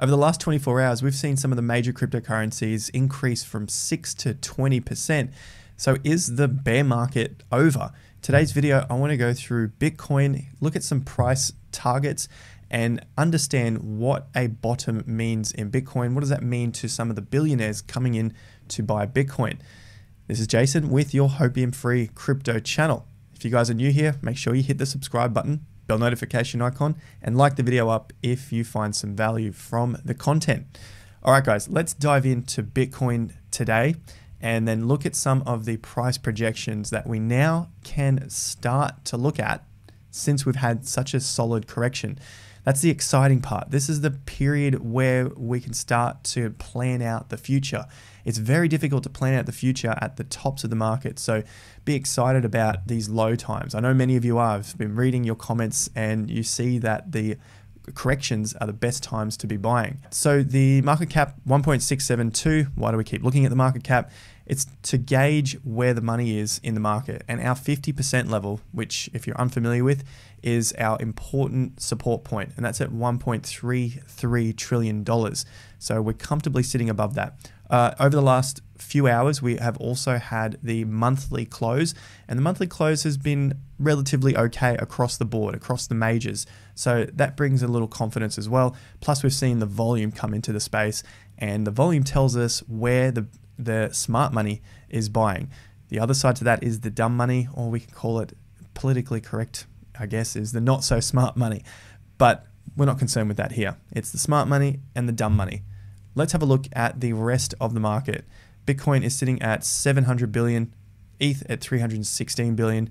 Over the last 24 hours, we've seen some of the major cryptocurrencies increase from 6 to 20%. So is the bear market over? Today's video, I want to go through Bitcoin, look at some price targets, and understand what a bottom means in Bitcoin. What does that mean to some of the billionaires coming in to buy Bitcoin? This is Jason with your Hopium Free Crypto channel. If you guys are new here, make sure you hit the subscribe button, bell notification icon, and like the video up if you find some value from the content. All right, guys, let's dive into Bitcoin today and then look at some of the price projections that we now can start to look at since we've had such a solid correction. That's the exciting part. This is the period where we can start to plan out the future. It's very difficult to plan out the future at the tops of the market, so be excited about these low times. I know many of you are. I've been reading your comments and you see that the corrections are the best times to be buying. So the market cap 1.672, why do we keep looking at the market cap? It's to gauge where the money is in the market, and our 50% level, which if you're unfamiliar with, is our important support point, and that's at $1.33 trillion. So we're comfortably sitting above that. Over the last few hours, we have also had the monthly close, and the monthly close has been relatively okay across the board, across the majors. So that brings a little confidence as well. Plus we've seen the volume come into the space, and the volume tells us where the smart money is buying. The other side to that is the dumb money, or we can call it politically correct, I guess, is the not so smart money. But we're not concerned with that here. It's the smart money and the dumb money. Let's have a look at the rest of the market. Bitcoin is sitting at 700 billion, ETH at 316 billion,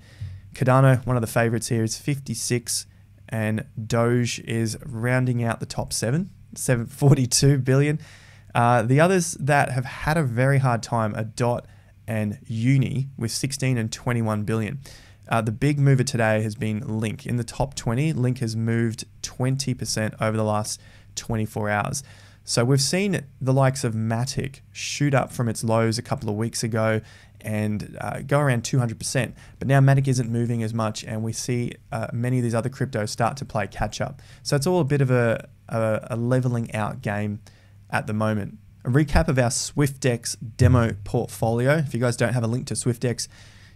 Cardano, one of the favorites here, is 56, and Doge is rounding out the top 742 billion. The others that have had a very hard time are DOT and Uni with 16 and 21 billion. The big mover today has been LINK. In the top 20, LINK has moved 20% over the last 24 hours. So we've seen the likes of Matic shoot up from its lows a couple of weeks ago and go around 200%. But now Matic isn't moving as much, and we see many of these other cryptos start to play catch up. So it's all a bit of a leveling out game at the moment. A recap of our SwiftX demo portfolio. If you guys don't have a link to SwiftX,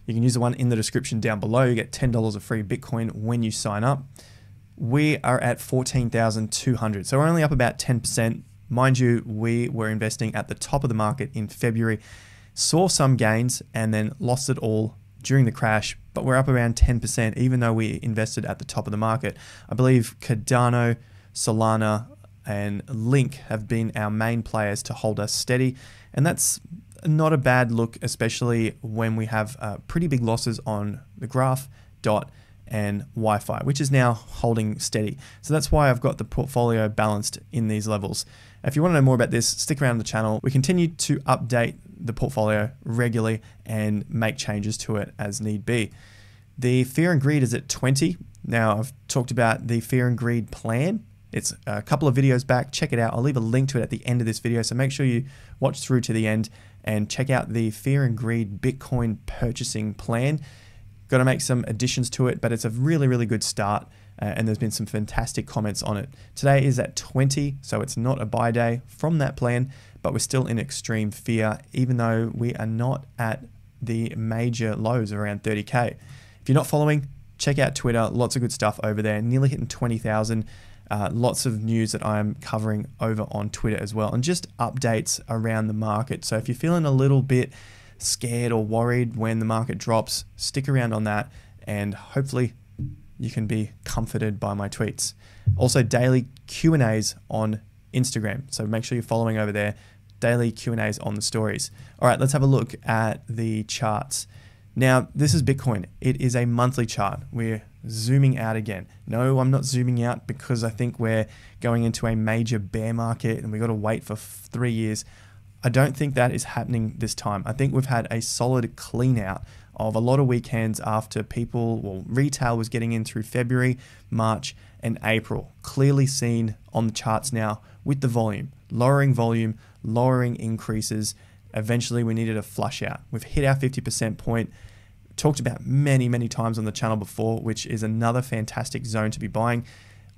you can use the one in the description down below. You get $10 of free Bitcoin when you sign up. We are at 14,200. So we're only up about 10%. Mind you, we were investing at the top of the market in February, saw some gains, and then lost it all during the crash, but we're up around 10%, even though we invested at the top of the market. I believe Cardano, Solana, and Link have been our main players to hold us steady, and that's not a bad look, especially when we have pretty big losses on the graph, DOT, and Wi-Fi, which is now holding steady. So that's why I've got the portfolio balanced in these levels. If you want to know more about this, stick around the channel. We continue to update the portfolio regularly and make changes to it as need be. The fear and greed is at 20. Now, I've talked about the fear and greed plan. It's a couple of videos back. Check it out. I'll leave a link to it at the end of this video, so make sure you watch through to the end and check out the fear and greed Bitcoin purchasing plan. Got to make some additions to it, but it's a really, really good start, and there's been some fantastic comments on it. Today is at 20, so it's not a buy day from that plan, but we're still in extreme fear, even though we are not at the major lows around 30K. If you're not following, check out Twitter. Lots of good stuff over there. Nearly hitting 20,000. Lots of news that I'm covering over on Twitter as well, and just updates around the market. So if you're feeling a little bit scared or worried when the market drops, stick around on that, and hopefully you can be comforted by my tweets. Also, daily Q&As on Instagram, so make sure you're following over there. Daily Q&As on the stories. All right, let's have a look at the charts. Now, this is Bitcoin. It is a monthly chart. We're zooming out again. No, I'm not zooming out because I think we're going into a major bear market and we've got to wait for 3 years. I don't think that is happening this time. I think we've had a solid clean out of a lot of weekends after people, well, retail was getting in through February, March, and April. Clearly seen on the charts now with the volume, lowering increases. Eventually we needed a flush out. We've hit our 50% point, talked about many, many times on the channel before, which is another fantastic zone to be buying.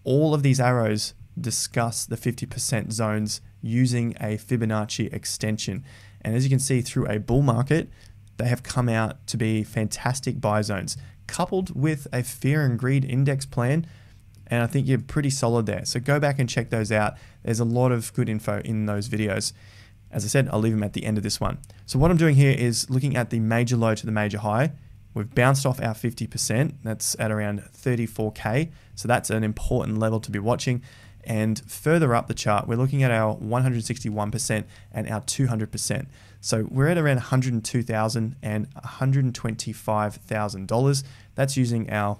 All of these arrows discuss the 50% zones using a Fibonacci extension. And as you can see, through a bull market, they have come out to be fantastic buy zones, coupled with a fear and greed index plan. And I think you're pretty solid there. So go back and check those out. There's a lot of good info in those videos. As I said, I'll leave them at the end of this one. So what I'm doing here is looking at the major low to the major high. We've bounced off our 50%, that's at around 34K. So that's an important level to be watching. And further up the chart, we're looking at our 161% and our 200%. So we're at around $102,000 and $125,000. That's using our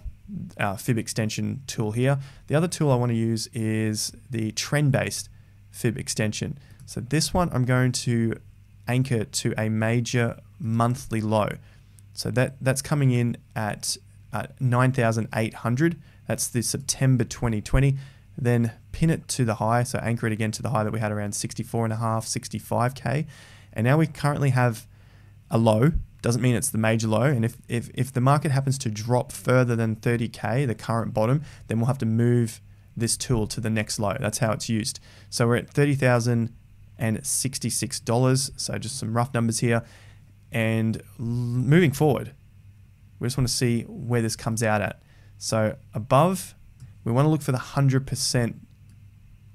Fib extension tool here. The other tool I want to use is the trend-based Fib extension. So this one I'm going to anchor to a major monthly low. So that's coming in at 9,800. That's the September 2020. Then pin it to the high. So anchor it again to the high that we had around 64.5, 65K. And now we currently have a low. Doesn't mean it's the major low. And if the market happens to drop further than 30K, the current bottom, then we'll have to move this tool to the next low. That's how it's used. So we're at $30,066. So just some rough numbers here. And moving forward, we just want to see where this comes out at. So above, we want to look for the 100%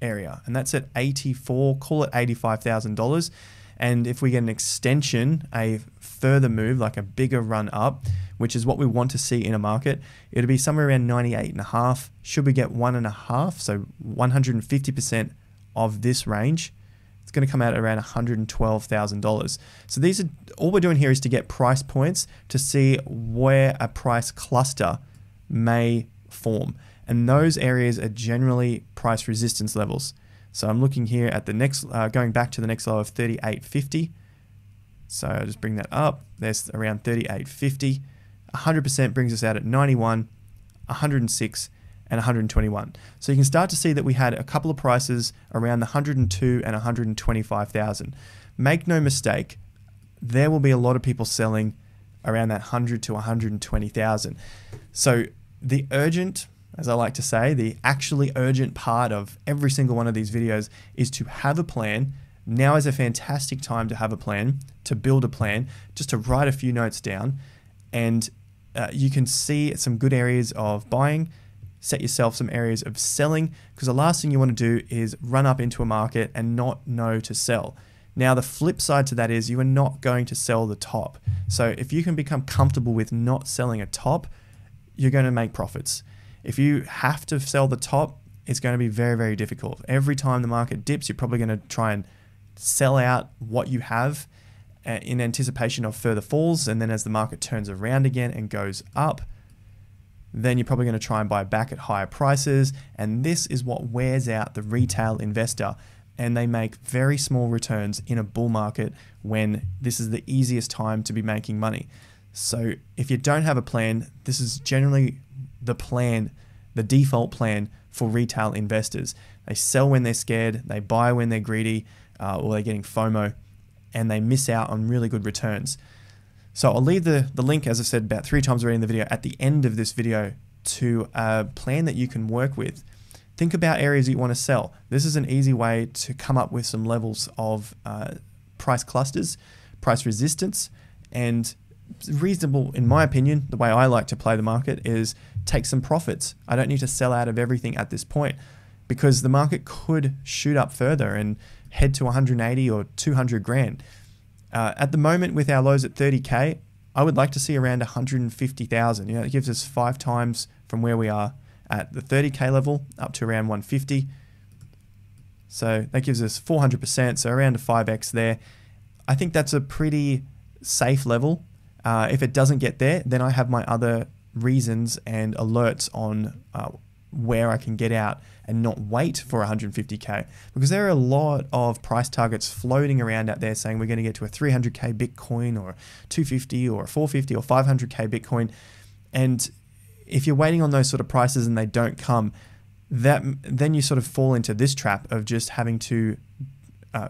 area, and that's at 84, call it $85,000. And if we get an extension, a further move, like a bigger run up, which is what we want to see in a market, it'll be somewhere around 98.5. Should we get 1.5, so 150% of this range, it's going to come out around $112,000. So these are all we're doing here is to get price points to see where a price cluster may form. And those areas are generally price resistance levels. So I'm looking here at the next, going back to the next low of 38.50. So I'll just bring that up. There's around 38.50. 100% brings us out at 91, 106, and 121. So you can start to see that we had a couple of prices around the 102 and 125,000. Make no mistake, there will be a lot of people selling around that 100 to 120,000. So the urgent, as I like to say, the actually urgent part of every single one of these videos is to have a plan. Now is a fantastic time to have a plan, to build a plan, just to write a few notes down, and you can see some good areas of buying. Set yourself some areas of selling, because the last thing you want to do is run up into a market and not know to sell. Now, the flip side to that is you are not going to sell the top. So if you can become comfortable with not selling a top, you're going to make profits. If you have to sell the top, it's going to be very, very difficult. Every time the market dips, you're probably going to try and sell out what you have in anticipation of further falls. And then as the market turns around again and goes up, then you're probably going to try and buy back at higher prices. And this is what wears out the retail investor. And they make very small returns in a bull market when this is the easiest time to be making money. So if you don't have a plan, this is generally the plan, the default plan for retail investors. They sell when they're scared, they buy when they're greedy, or they're getting FOMO, and they miss out on really good returns. So I'll leave the link, as I said about 3 times already in the video, at the end of this video to a plan that you can work with. Think about areas that you want to sell. This is an easy way to come up with some levels of price clusters, price resistance, and reasonable, in my opinion, the way I like to play the market is take some profits. I don't need to sell out of everything at this point, because the market could shoot up further and head to 180 or 200 grand. At the moment, with our lows at 30K, I would like to see around 150,000. You know, it gives us 5 times from where we are at the 30K level up to around 150. So that gives us 400%, so around a 5X there. I think that's a pretty safe level. If it doesn't get there, then I have my other reasons and alerts on where I can get out and not wait for 150K, because there are a lot of price targets floating around out there saying we're going to get to a 300K Bitcoin or 250 or 450 or 500K Bitcoin. And if you're waiting on those sort of prices and they don't come, then you sort of fall into this trap of just having to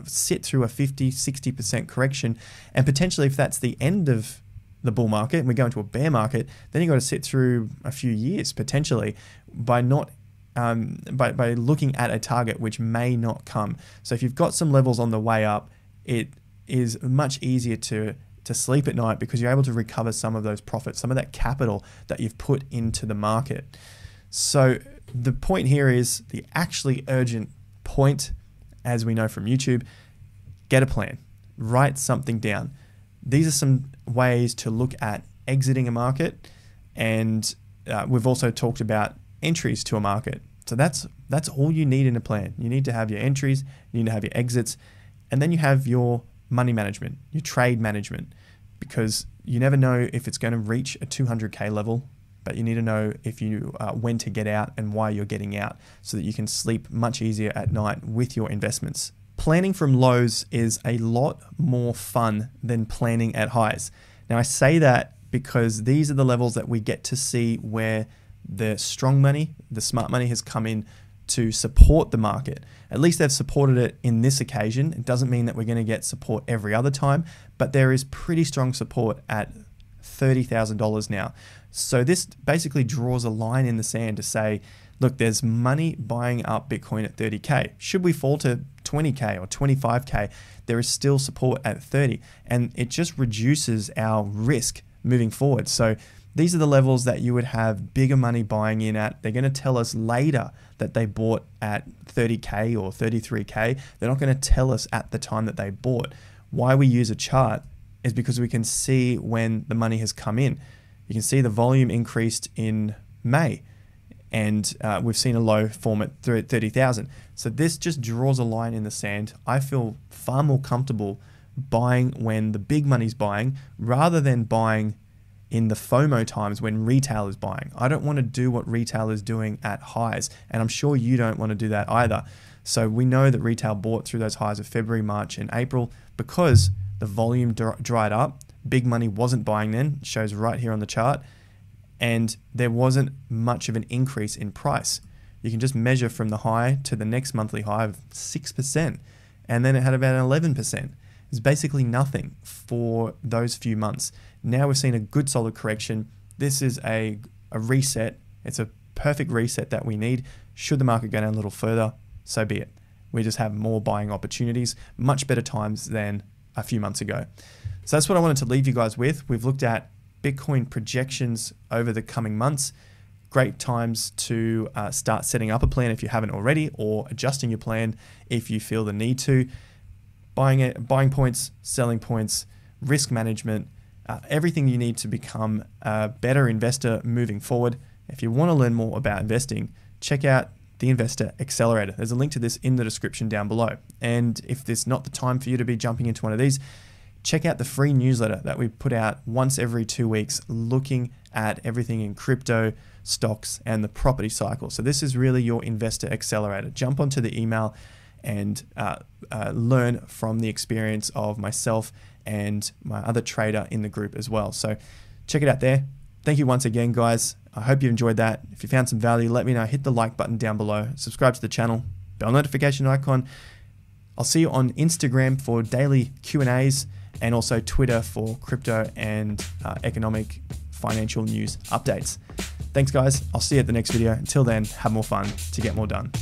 sit through a 50, 60% correction. And potentially, if that's the end of the bull market and we go into a bear market, then you've got to sit through a few years potentially by not by looking at a target which may not come. So if you've got some levels on the way up, it is much easier to sleep at night because you're able to recover some of those profits, some of that capital that you've put into the market. So the point here is the actually urgent point, as we know from YouTube, get a plan, write something down. These are some ways to look at exiting a market, and we've also talked about entries to a market. So that's all you need in a plan. You need to have your entries, you need to have your exits, and then you have your money management, your trade management, because you never know if it's going to reach a 200K level, but you need to know if you when to get out and why you're getting out so that you can sleep much easier at night with your investments. Planning from lows is a lot more fun than planning at highs. Now I say that because these are the levels that we get to see where the strong money, the smart money has come in to support the market. At least they've supported it in this occasion. It doesn't mean that we're going to get support every other time, but there is pretty strong support at $30,000 now. So this basically draws a line in the sand to say, look, there's money buying up Bitcoin at 30K. Should we fall to 20K or 25K, there is still support at 30, and it just reduces our risk moving forward. So these are the levels that you would have bigger money buying in at. They're going to tell us later that they bought at 30K or 33K. They're not going to tell us at the time that they bought. Why we use a chart is because we can see when the money has come in. You can see the volume increased in May, and we've seen a low form at 30,000. So this just draws a line in the sand. I feel far more comfortable buying when the big money's buying rather than buying in the FOMO times when retail is buying. I don't want to do what retail is doing at highs, and I'm sure you don't want to do that either. So we know that retail bought through those highs of February, March, and April because the volume dried up. Big money wasn't buying then, it shows right here on the chart, and there wasn't much of an increase in price. You can just measure from the high to the next monthly high of 6%, and then it had about 11%. It's basically nothing for those few months. Now we've seen a good solid correction. This is a reset. It's a perfect reset that we need. Should the market go down a little further, so be it. We just have more buying opportunities, much better times than a few months ago. So that's what I wanted to leave you guys with. We've looked at Bitcoin projections over the coming months. Great times to start setting up a plan if you haven't already, or adjusting your plan if you feel the need to. Buying points, selling points, risk management, everything you need to become a better investor moving forward. If you want to learn more about investing, check out the Investor Accelerator. There's a link to this in the description down below. And if there's not the time for you to be jumping into one of these, check out the free newsletter that we put out once every 2 weeks looking at everything in crypto, stocks, and the property cycle. So this is really your Investor Accelerator. Jump onto the email and learn from the experience of myself and my other trader in the group as well. So check it out there. Thank you once again, guys. I hope you enjoyed that. If you found some value, let me know. Hit the like button down below. Subscribe to the channel, bell notification icon. I'll see you on Instagram for daily Q&As and also Twitter for crypto and economic financial news updates. Thanks, guys. I'll see you at the next video. Until then, have more fun to get more done.